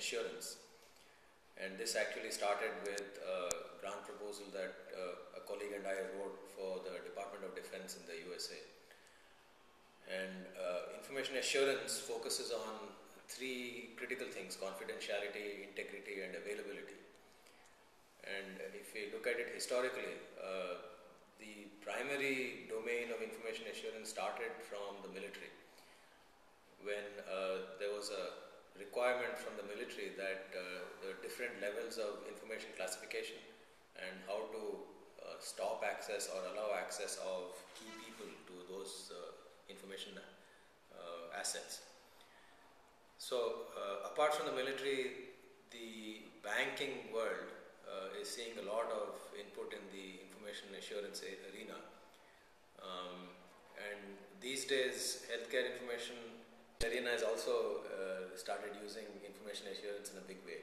assurance. And this actually started with a grant proposal that a colleague and I wrote for the Department of Defense in the USA. And information assurance focuses on three critical things: confidentiality, integrity, and availability. And if we look at it historically, the primary domain of information assurance started from the military, when there was a requirement from the military that the different levels of information classification and how to stop access or allow access of key people to those information assets. So apart from the military, the banking world is seeing a lot of input in the information assurance arena. And these days, healthcare information arena has also started using information assurance in a big way.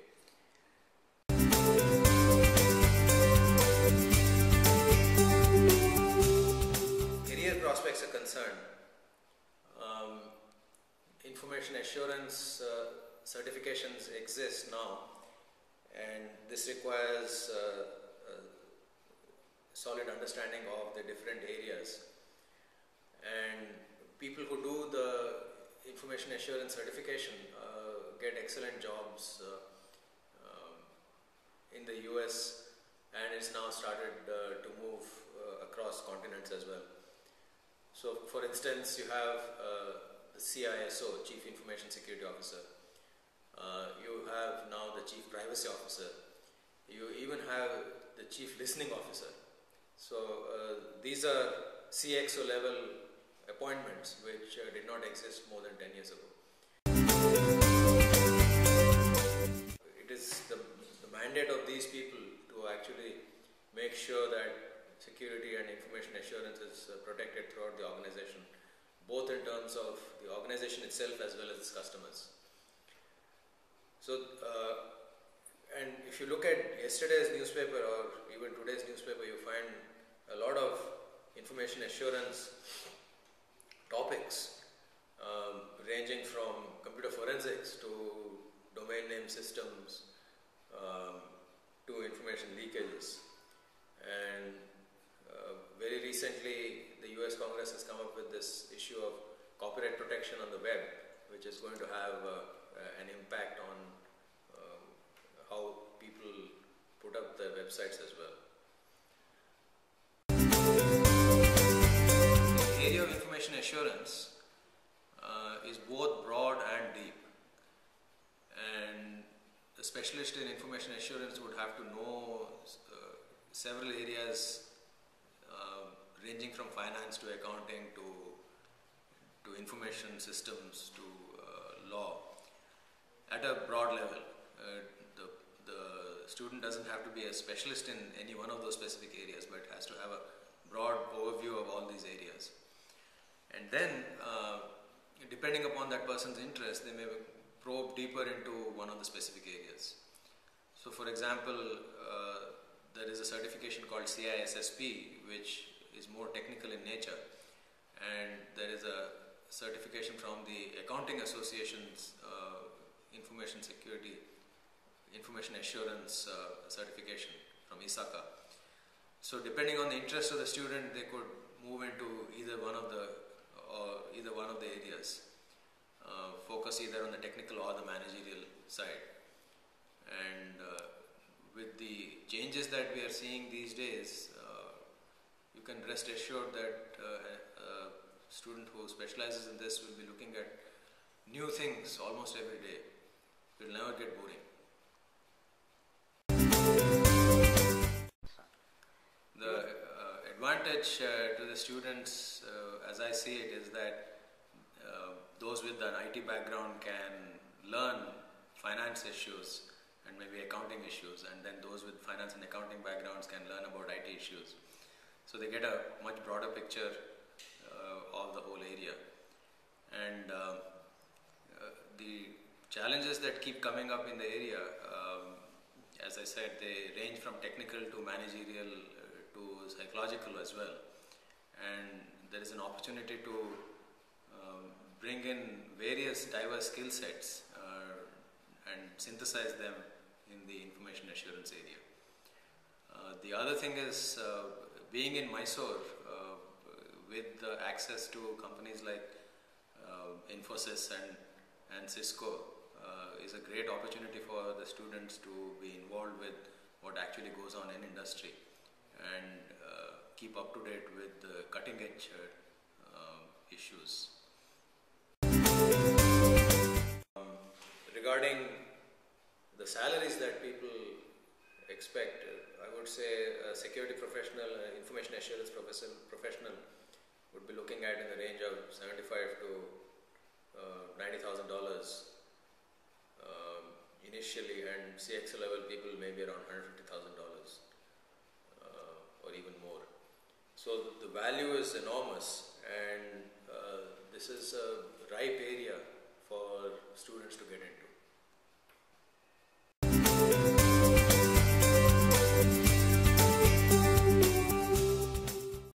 Career prospects are concerned. Information assurance certifications exist now, and this requires a solid understanding of the different areas. And people who do the information assurance certification get excellent jobs in the US, and it's now started to move across continents as well. So for instance, you have the CISO, Chief Information Security Officer, you have now the Chief Privacy Officer, you even have the Chief Listening Officer. So these are CXO level appointments which did not exist more than 10 years ago. It is the mandate of these people to actually make sure that security and information assurance is protected throughout the organization, both in terms of the organization itself as well as its customers. So, and if you look at yesterday's newspaper or even today's newspaper, you find a lot of information assurance topics ranging from computer forensics to domain name systems to information leakages. And very recently the US Congress has come up with this issue of copyright protection on the web, which is going to have an impact on how people put up their websites as well. The area of information assurance is both broad and deep, and a specialist in information assurance would have to know several areas ranging from finance to accounting to information systems to law at a broad level. The student doesn't have to be a specialist in any one of those specific areas, but has to have a broad overview of all these areas. And then, depending upon that person's interest, they may probe deeper into one of the specific areas. So for example, there is a certification called CISSP, which is more technical in nature. And there is a certification from the Accounting Association's Information Security, Information Assurance certification from ISACA. So depending on the interest of the student, they could move into either one of the areas, focus either on the technical or the managerial side. And with the changes that we are seeing these days, you can rest assured that a student who specializes in this will be looking at new things almost every day. It will never get boring. The advantage to the students, as I see it, is that those with an IT background can learn finance issues and maybe accounting issues, and then those with finance and accounting backgrounds can learn about IT issues. So they get a much broader picture of the whole area. And the challenges that keep coming up in the area, as I said, they range from technical to managerial, psychological as well. And there is an opportunity to bring in various diverse skill sets and synthesize them in the information assurance area. The other thing is being in Mysore with access to companies like Infosys and Cisco is a great opportunity for the students to be involved with what actually goes on in industry and keep up to date with the cutting edge issues. Regarding the salaries that people expect, I would say a security professional, information assurance professional would be looking at in the range of $75,000 to $90,000 initially, and CX level people may be around $150,000 or even more. So the value is enormous, and this is a ripe area for students to get into.